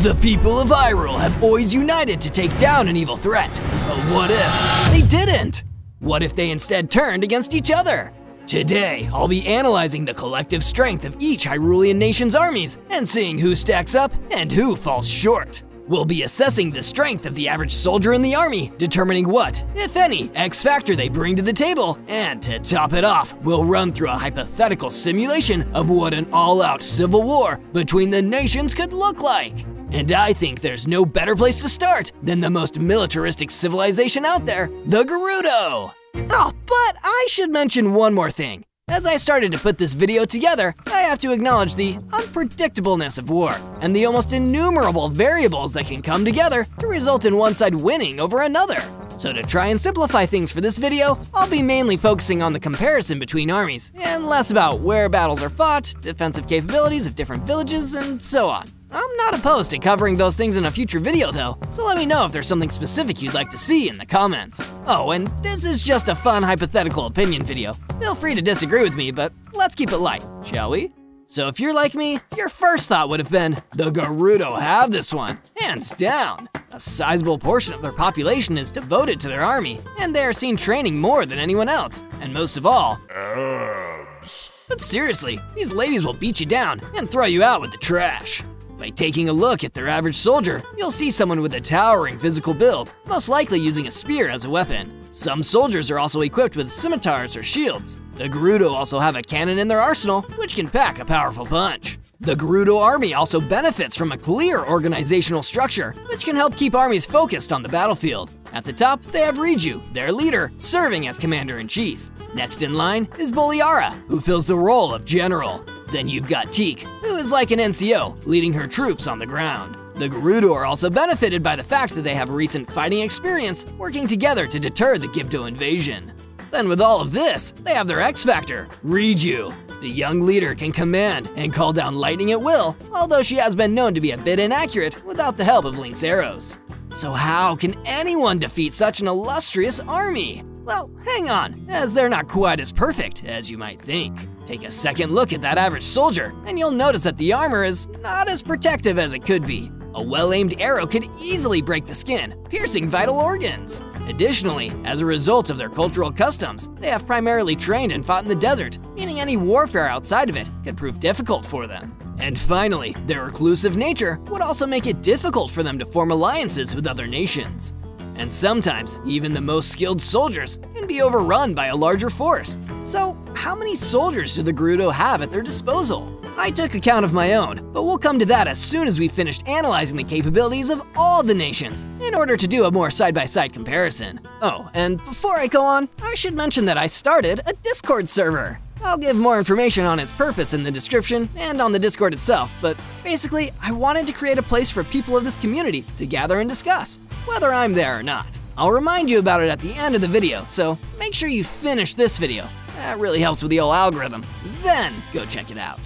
The people of Hyrule have always united to take down an evil threat. But what if they didn't? What if they instead turned against each other? Today, I'll be analyzing the collective strength of each Hyrulean nation's armies and seeing who stacks up and who falls short. We'll be assessing the strength of the average soldier in the army, determining what, if any, X factor they bring to the table, and to top it off, we'll run through a hypothetical simulation of what an all-out civil war between the nations could look like. And I think there's no better place to start than the most militaristic civilization out there, the Gerudo! Oh, but I should mention one more thing. As I started to put this video together, I have to acknowledge the unpredictableness of war and the almost innumerable variables that can come together to result in one side winning over another. So to try and simplify things for this video, I'll be mainly focusing on the comparison between armies and less about where battles are fought, defensive capabilities of different villages, and so on. I'm not opposed to covering those things in a future video though, so let me know if there's something specific you'd like to see in the comments. Oh, and this is just a fun hypothetical opinion video. Feel free to disagree with me, but let's keep it light, shall we? So if you're like me, your first thought would have been, the Gerudo have this one, hands down. A sizable portion of their population is devoted to their army, and they are seen training more than anyone else, and most of all, abs. But seriously, these ladies will beat you down and throw you out with the trash. By taking a look at their average soldier, you'll see someone with a towering physical build, most likely using a spear as a weapon. Some soldiers are also equipped with scimitars or shields. The Gerudo also have a cannon in their arsenal, which can pack a powerful punch. The Gerudo army also benefits from a clear organizational structure, which can help keep armies focused on the battlefield. At the top, they have Riju, their leader, serving as commander-in-chief. Next in line is Boliara, who fills the role of general. Then you've got Teek, who is like an NCO, leading her troops on the ground. The Gerudo are also benefited by the fact that they have recent fighting experience, working together to deter the Gypto invasion. Then with all of this, they have their X factor, Riju. The young leader can command and call down lightning at will, although she has been known to be a bit inaccurate without the help of Link's arrows. So how can anyone defeat such an illustrious army? Well, hang on, as they're not quite as perfect as you might think. Take a second look at that average soldier, and you'll notice that the armor is not as protective as it could be. A well-aimed arrow could easily break the skin, piercing vital organs. Additionally, as a result of their cultural customs, they have primarily trained and fought in the desert, meaning any warfare outside of it could prove difficult for them. And finally, their reclusive nature would also make it difficult for them to form alliances with other nations. And sometimes, even the most skilled soldiers can be overrun by a larger force. So, how many soldiers do the Gerudo have at their disposal? I took account of my own, but we'll come to that as soon as we've finished analyzing the capabilities of all the nations in order to do a more side-by-side comparison. Oh, and before I go on, I should mention that I started a Discord server. I'll give more information on its purpose in the description and on the Discord itself, but basically, I wanted to create a place for people of this community to gather and discuss, whether I'm there or not. I'll remind you about it at the end of the video, so make sure you finish this video. That really helps with the old algorithm. Then go check it out.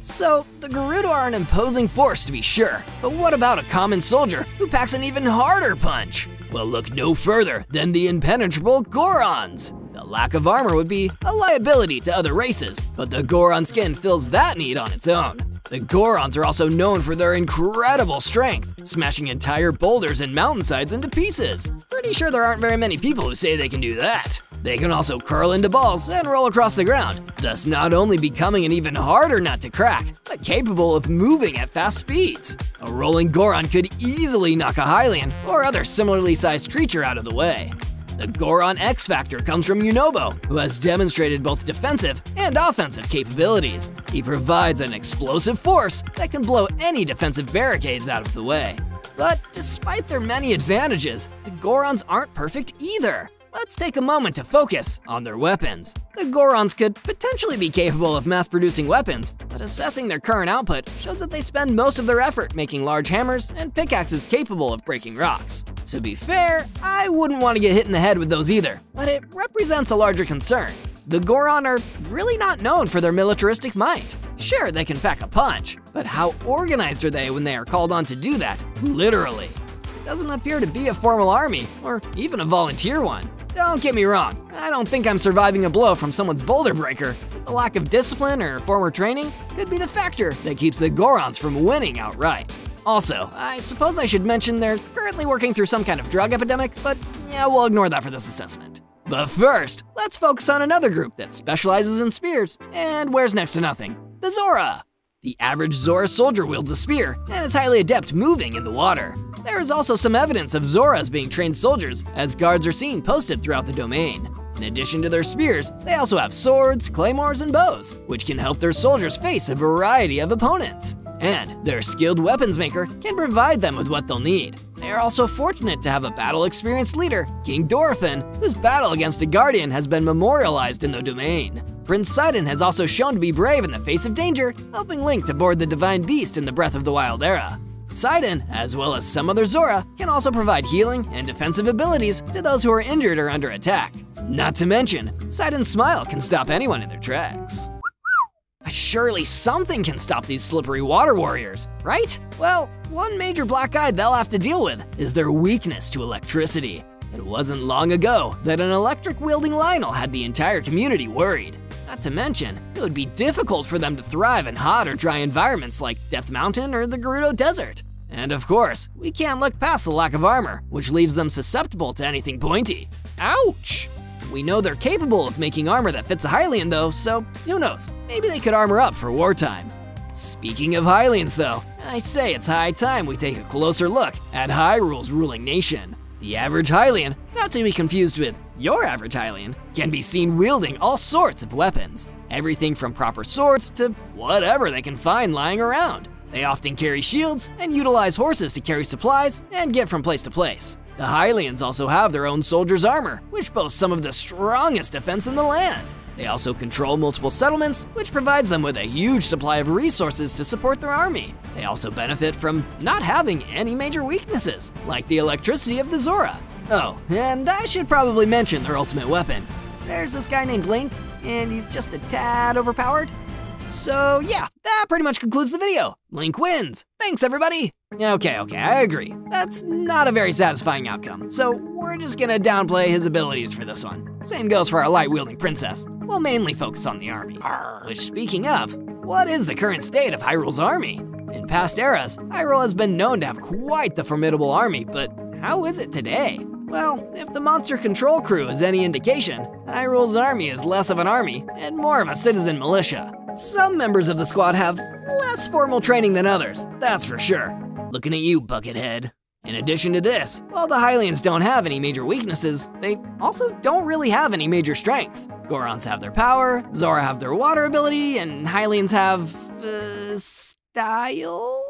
So, the Gerudo are an imposing force to be sure, but what about a common soldier who packs an even harder punch? Well, look no further than the impenetrable Gorons. The lack of armor would be a liability to other races, but the Goron skin fills that need on its own. The Gorons are also known for their incredible strength, smashing entire boulders and mountainsides into pieces. Pretty sure there aren't very many people who say they can do that. They can also curl into balls and roll across the ground, thus not only becoming an even harder nut to crack, but capable of moving at fast speeds. A rolling Goron could easily knock a Hylian or other similarly sized creature out of the way. The Goron X factor comes from Yunobo, who has demonstrated both defensive and offensive capabilities. He provides an explosive force that can blow any defensive barricades out of the way. But despite their many advantages, the Gorons aren't perfect either. Let's take a moment to focus on their weapons. The Gorons could potentially be capable of mass-producing weapons, but assessing their current output shows that they spend most of their effort making large hammers and pickaxes capable of breaking rocks. To be fair, I wouldn't want to get hit in the head with those either, but it represents a larger concern. The Goron are really not known for their militaristic might. Sure, they can pack a punch, but how organized are they when they are called on to do that, literally? It doesn't appear to be a formal army, or even a volunteer one. Don't get me wrong, I don't think I'm surviving a blow from someone's boulder breaker. The lack of discipline or former training could be the factor that keeps the Gorons from winning outright. Also, I suppose I should mention they're currently working through some kind of drug epidemic, but yeah, we'll ignore that for this assessment. But first, let's focus on another group that specializes in spears and wears next to nothing, the Zora. The average Zora soldier wields a spear and is highly adept moving in the water. There is also some evidence of Zoras being trained soldiers as guards are seen posted throughout the domain. In addition to their spears, they also have swords, claymores, and bows, which can help their soldiers face a variety of opponents. And their skilled weapons maker can provide them with what they'll need. They are also fortunate to have a battle-experienced leader, King Dorephan, whose battle against a guardian has been memorialized in the domain. Prince Sidon has also shown to be brave in the face of danger, helping Link to board the Divine Beast in the Breath of the Wild era. Sidon, as well as some other Zora, can also provide healing and defensive abilities to those who are injured or under attack. Not to mention, Sidon's smile can stop anyone in their tracks. Surely something can stop these slippery water warriors, right? Well, one major black eye they'll have to deal with is their weakness to electricity. It wasn't long ago that an electric-wielding Lionel had the entire community worried. Not to mention, it would be difficult for them to thrive in hot or dry environments like Death Mountain or the Gerudo Desert. And of course, we can't look past the lack of armor, which leaves them susceptible to anything pointy. Ouch! We know they're capable of making armor that fits a Hylian though, so who knows, maybe they could armor up for wartime. Speaking of Hylians though, I say it's high time we take a closer look at Hyrule's ruling nation. The average Hylian, not to be confused with your average Hylian, can be seen wielding all sorts of weapons. Everything from proper swords to whatever they can find lying around. They often carry shields and utilize horses to carry supplies and get from place to place. The Hylians also have their own soldiers' armor, which boasts some of the strongest defense in the land. They also control multiple settlements, which provides them with a huge supply of resources to support their army. They also benefit from not having any major weaknesses, like the electricity of the Zora. Oh, and I should probably mention their ultimate weapon. There's this guy named Link, and he's just a tad overpowered. So yeah, that pretty much concludes the video. Link wins. Thanks, everybody. Okay, I agree. That's not a very satisfying outcome, so we're just gonna downplay his abilities for this one. Same goes for our light-wielding princess. We'll mainly focus on the army. Which, speaking of, what is the current state of Hyrule's army? In past eras, Hyrule has been known to have quite the formidable army, but how is it today? Well, if the monster control crew is any indication, Hyrule's army is less of an army and more of a citizen militia. Some members of the squad have less formal training than others, that's for sure. Looking at you, Buckethead. In addition to this, while the Hylians don't have any major weaknesses, they also don't really have any major strengths. Gorons have their power, Zora have their water ability, and Hylians have… style?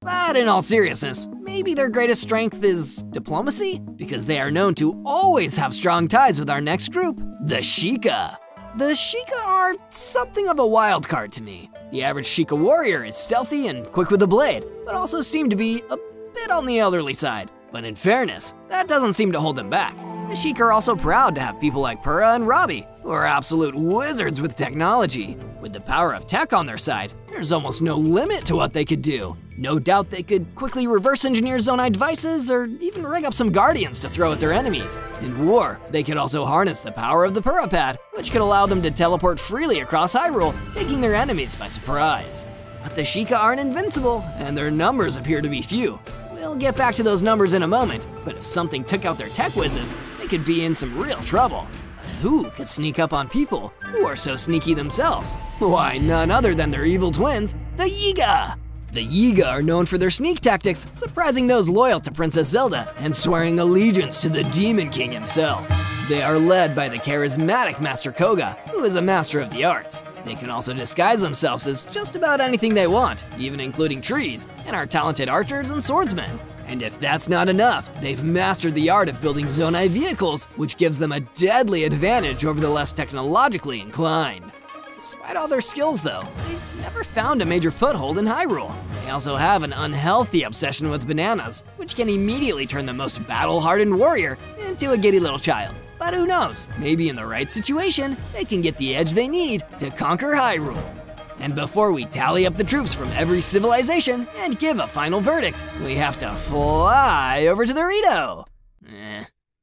But in all seriousness, maybe their greatest strength is diplomacy? Because they are known to always have strong ties with our next group, the Sheikah. The Sheikah are something of a wild card to me. The average Sheikah warrior is stealthy and quick with a blade, but also seem to be a bit on the elderly side. But in fairness, that doesn't seem to hold them back. The Sheikah are also proud to have people like Purah and Robbie, who are absolute wizards with technology. With the power of tech on their side, there's almost no limit to what they could do. No doubt they could quickly reverse engineer Zonai devices or even rig up some guardians to throw at their enemies. In war, they could also harness the power of the Purah Pad, which could allow them to teleport freely across Hyrule, taking their enemies by surprise. But the Sheikah aren't invincible, and their numbers appear to be few. We'll get back to those numbers in a moment, but if something took out their tech whizzes, they could be in some real trouble. But who could sneak up on people who are so sneaky themselves? Why, none other than their evil twins, the Yiga! The Yiga are known for their sneak tactics, surprising those loyal to Princess Zelda and swearing allegiance to the Demon King himself. They are led by the charismatic Master Koga, who is a master of the arts. They can also disguise themselves as just about anything they want, even including trees, and are talented archers and swordsmen. And if that's not enough, they've mastered the art of building Zonai vehicles, which gives them a deadly advantage over the less technologically inclined. Despite all their skills though, they've never found a major foothold in Hyrule. They also have an unhealthy obsession with bananas, which can immediately turn the most battle-hardened warrior into a giddy little child. But who knows, maybe in the right situation, they can get the edge they need to conquer Hyrule. And before we tally up the troops from every civilization and give a final verdict, we have to fly over to the Rito.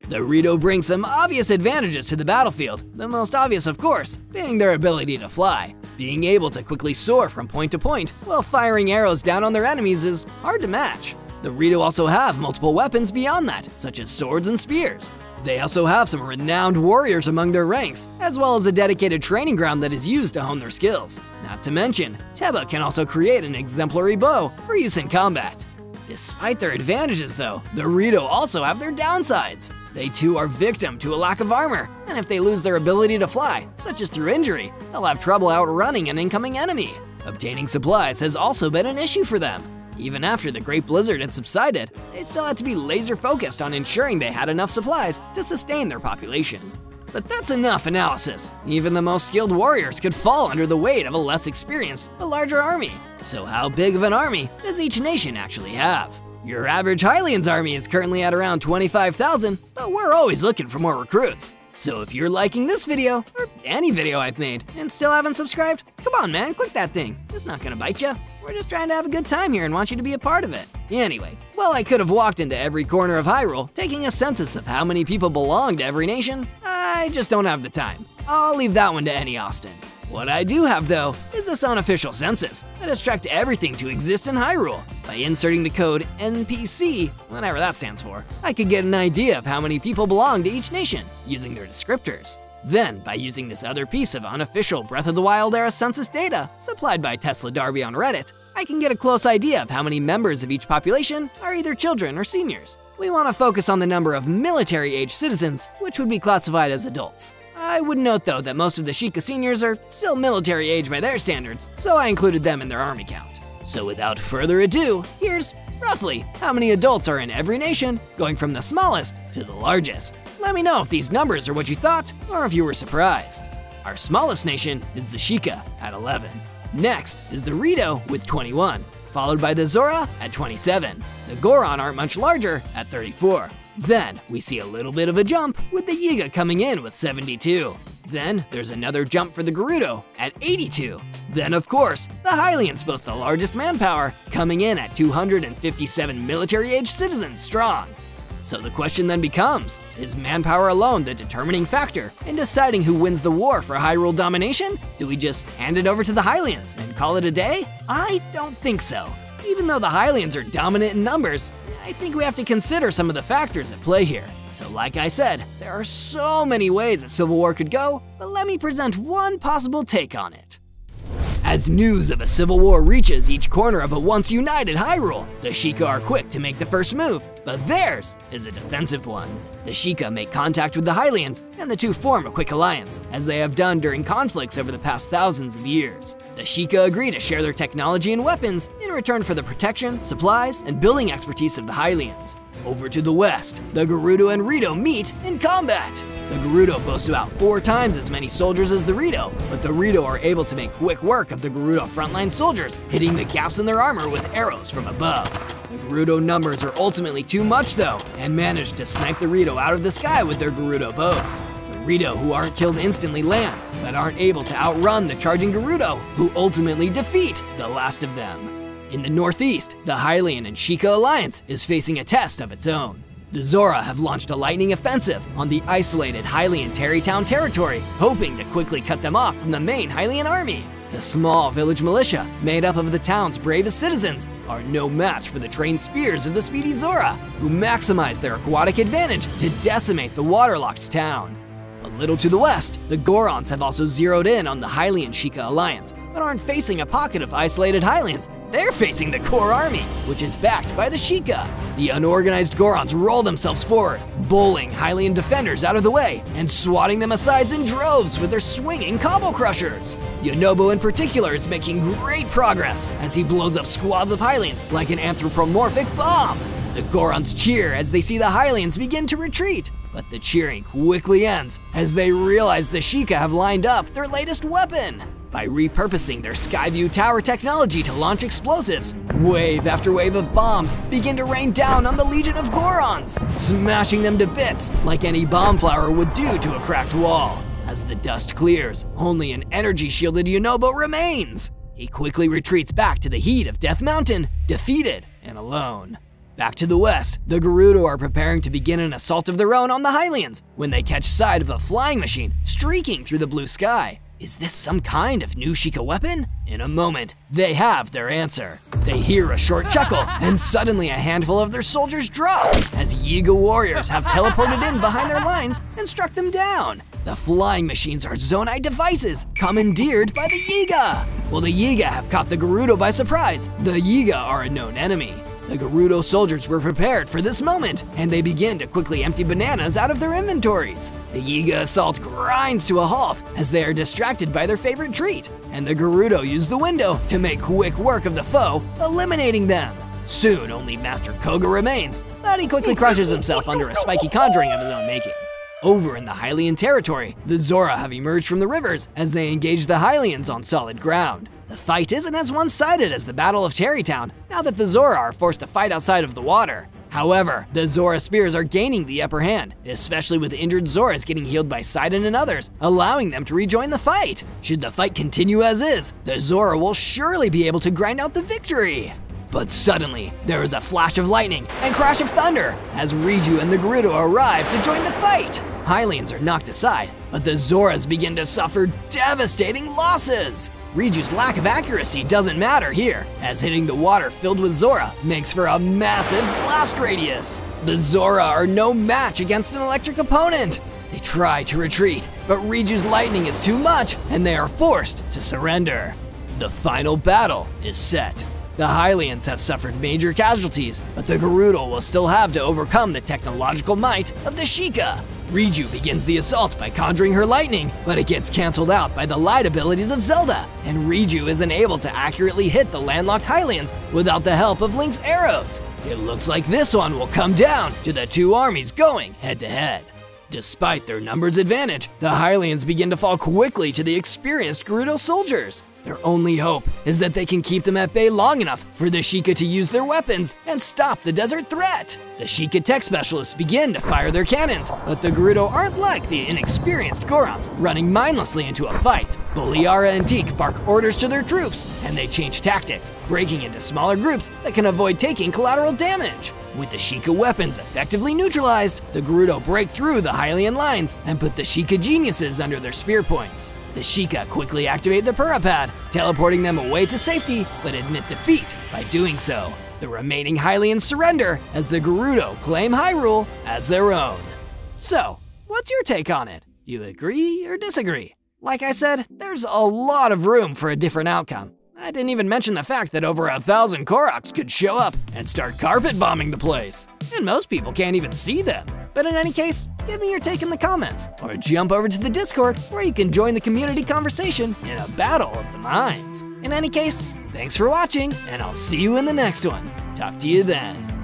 The Rito brings some obvious advantages to the battlefield, the most obvious, of course, being their ability to fly. Being able to quickly soar from point to point while firing arrows down on their enemies is hard to match. The Rito also have multiple weapons beyond that, such as swords and spears. They also have some renowned warriors among their ranks, as well as a dedicated training ground that is used to hone their skills. Not to mention, Teba can also create an exemplary bow for use in combat. Despite their advantages though, the Rito also have their downsides. They too are victim to a lack of armor, and if they lose their ability to fly, such as through injury, they'll have trouble outrunning an incoming enemy. Obtaining supplies has also been an issue for them. Even after the Great Blizzard had subsided, they still had to be laser-focused on ensuring they had enough supplies to sustain their population. But that's enough analysis. Even the most skilled warriors could fall under the weight of a less experienced, but larger army. So how big of an army does each nation actually have? Your average Hylians army is currently at around 25,000, but we're always looking for more recruits. So if you're liking this video, or any video I've made, and still haven't subscribed, come on man, click that thing. It's not gonna bite ya. We're just trying to have a good time here and want you to be a part of it. Anyway, while I could have walked into every corner of Hyrule taking a census of how many people belong to every nation, I just don't have the time. I'll leave that one to any Austin. What I do have though is this unofficial census that has tracked everything to exist in Hyrule. By inserting the code NPC, whatever that stands for, I could get an idea of how many people belong to each nation using their descriptors. Then, by using this other piece of unofficial Breath of the Wild era census data supplied by Tesla Darby on Reddit, I can get a close idea of how many members of each population are either children or seniors. We want to focus on the number of military-age citizens, which would be classified as adults. I would note though that most of the Sheikah seniors are still military age by their standards, so I included them in their army count. So without further ado, here's roughly how many adults are in every nation, going from the smallest to the largest. Let me know if these numbers are what you thought, or if you were surprised. Our smallest nation is the Sheikah at 11. Next is the Rito with 21, followed by the Zora at 27. The Goron aren't much larger at 34. Then, we see a little bit of a jump with the Yiga coming in with 72. Then, there's another jump for the Gerudo at 82. Then, of course, the Hylians boast the largest manpower, coming in at 257 military-age citizens strong. So the question then becomes, is manpower alone the determining factor in deciding who wins the war for Hyrule domination? Do we just hand it over to the Hylians and call it a day? I don't think so. Even though the Hylians are dominant in numbers, I think we have to consider some of the factors at play here. So like I said, there are so many ways that civil war could go, but let me present one possible take on it. As news of a civil war reaches each corner of a once united Hyrule, the Sheikah are quick to make the first move, but theirs is a defensive one. The Sheikah make contact with the Hylians, and the two form a quick alliance, as they have done during conflicts over the past thousands of years. The Sheikah agree to share their technology and weapons in return for the protection, supplies, and building expertise of the Hylians. Over to the west, the Gerudo and Rito meet in combat. The Gerudo boasts about 4 times as many soldiers as the Rito, but the Rito are able to make quick work of the Gerudo frontline soldiers, hitting the gaps in their armor with arrows from above. The Gerudo numbers are ultimately too much though, and manage to snipe the Rito out of the sky with their Gerudo bows. The Rito, who aren't killed instantly, land, but aren't able to outrun the charging Gerudo, who ultimately defeat the last of them. In the northeast, the Hylian and Sheikah alliance is facing a test of its own. The Zora have launched a lightning offensive on the isolated Hylian Terrytown territory, hoping to quickly cut them off from the main Hylian army. The small village militia, made up of the town's bravest citizens, are no match for the trained spears of the speedy Zora, who maximize their aquatic advantage to decimate the waterlogged town. A little to the west, the Gorons have also zeroed in on the Hylian Sheikah alliance, but aren't facing a pocket of isolated Hylians. They're facing the core army, which is backed by the Sheikah. The unorganized Gorons roll themselves forward, bowling Hylian defenders out of the way and swatting them aside in droves with their swinging cobble crushers. Yunobo in particular is making great progress as he blows up squads of Hylians like an anthropomorphic bomb. The Gorons cheer as they see the Hylians begin to retreat, but the cheering quickly ends as they realize the Sheikah have lined up their latest weapon. By repurposing their Skyview Tower technology to launch explosives, wave after wave of bombs begin to rain down on the legion of Gorons, smashing them to bits like any bomb flower would do to a cracked wall. As the dust clears, only an energy-shielded Yunobo remains. He quickly retreats back to the heat of Death Mountain, defeated and alone. Back to the west, the Gerudo are preparing to begin an assault of their own on the Hylians when they catch sight of a flying machine streaking through the blue sky. Is this some kind of new Sheikah weapon? In a moment, they have their answer. They hear a short chuckle, and suddenly a handful of their soldiers drop as Yiga warriors have teleported in behind their lines and struck them down. The flying machines are Zonai devices commandeered by the Yiga. While the Yiga have caught the Gerudo by surprise, the Yiga are a known enemy. The Gerudo soldiers were prepared for this moment, and they begin to quickly empty bananas out of their inventories. The Yiga assault grinds to a halt as they are distracted by their favorite treat, and the Gerudo use the window to make quick work of the foe, eliminating them. Soon, only Master Koga remains, but he quickly crushes himself under a spiky conjuring of his own making. Over in the Hylian territory, the Zora have emerged from the rivers as they engage the Hylians on solid ground. The fight isn't as one-sided as the Battle of Cherrytown, now that the Zora are forced to fight outside of the water. However, the Zora spears are gaining the upper hand, especially with injured Zoras getting healed by Sidon and others, allowing them to rejoin the fight. Should the fight continue as is, the Zora will surely be able to grind out the victory. But suddenly, there is a flash of lightning and crash of thunder as Riju and the Gerudo arrive to join the fight. Hylians are knocked aside, but the Zoras begin to suffer devastating losses. Riju's lack of accuracy doesn't matter here, as hitting the water filled with Zora makes for a massive blast radius. The Zora are no match against an electric opponent. They try to retreat, but Riju's lightning is too much, and they are forced to surrender. The final battle is set. The Hylians have suffered major casualties, but the Gerudo will still have to overcome the technological might of the Sheikah. Riju begins the assault by conjuring her lightning, but it gets canceled out by the light abilities of Zelda, and Riju isn't able to accurately hit the landlocked Hylians without the help of Link's arrows. It looks like this one will come down to the two armies going head-to-head. Despite their numbers advantage, the Hylians begin to fall quickly to the experienced Gerudo soldiers. Their only hope is that they can keep them at bay long enough for the Sheikah to use their weapons and stop the desert threat. The Sheikah tech specialists begin to fire their cannons, but the Gerudo aren't like the inexperienced Gorons, running mindlessly into a fight. Boliara and Teek bark orders to their troops, and they change tactics, breaking into smaller groups that can avoid taking collateral damage. With the Sheikah weapons effectively neutralized, the Gerudo break through the Hylian lines and put the Sheikah geniuses under their spear points. The Sheikah quickly activate the Purah Pad, teleporting them away to safety, but admit defeat by doing so. The remaining Hylians surrender as the Gerudo claim Hyrule as their own. So, what's your take on it? Do you agree or disagree? Like I said, there's a lot of room for a different outcome. I didn't even mention the fact that over 1,000 Koroks could show up and start carpet bombing the place. And most people can't even see them. But in any case, give me your take in the comments, or jump over to the Discord where you can join the community conversation in a battle of the minds. In any case, thanks for watching, and I'll see you in the next one. Talk to you then.